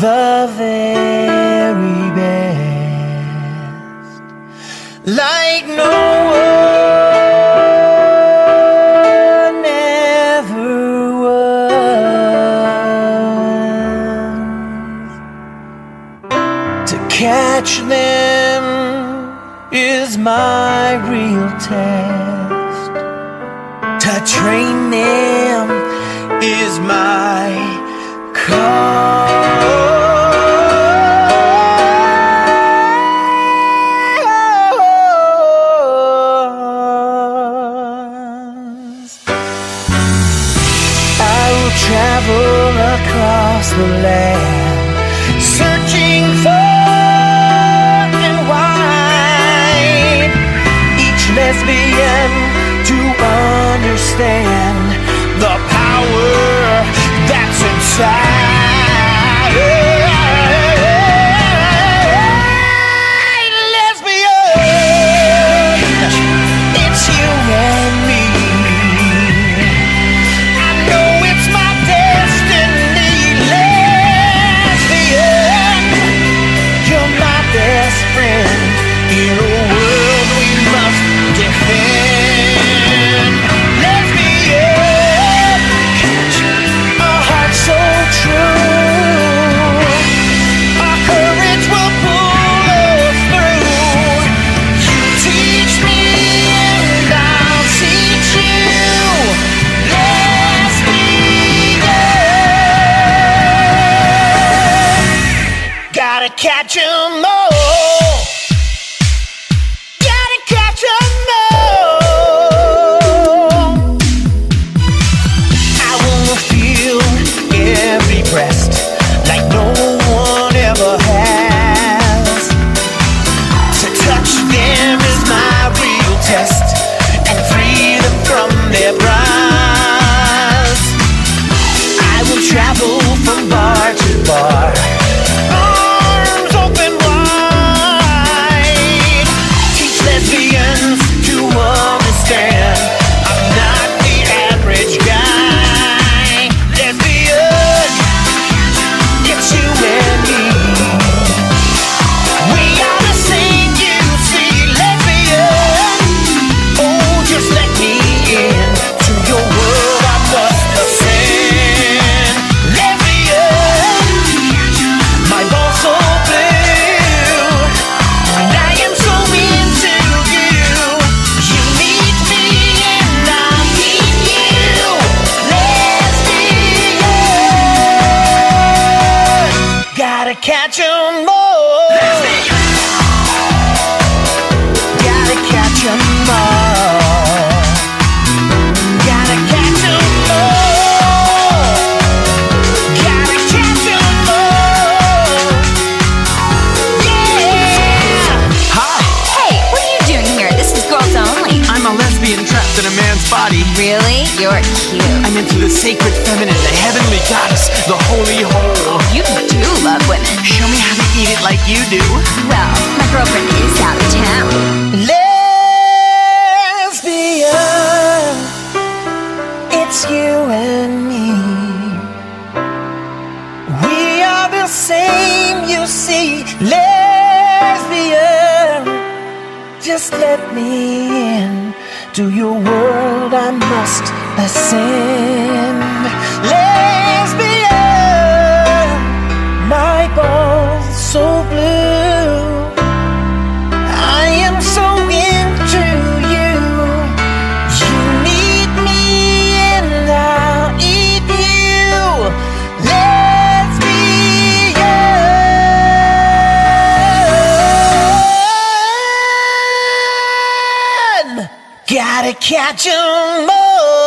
the very best, like no one ever was. To catch them is my real test, to train them is my call. Travel across the land, searching far and wide, each lesbian to understand the power that's inside. Lesbian, it's you and me. I know it's my catch 'em all. Gotta catch 'em all. I wanna feel every breast like no one ever has. To touch them is my real test, and free them from their bras. I will travel from bar to bar, catch 'em all. Gotta catch 'em all. Gotta catch 'em all. Gotta catch 'em all. Yeah. Hi. Hey, what are you doing here? This is Girls Only. I'm a lesbian trapped in a man's body. Really? You're cute. I'm into the sacred feminine, the heavenly goddess, the holy whole. You do love women. Show me how to eat it like you do. Well, my girlfriend is out of town. Lesbian, it's you and me. We are the same, you see. Lesbian, just let me in. To your world I must ascend. Lesbian, my balls so blue, I am so into you. You need me and I'll eat you. Lesbian, gotta catch 'em all.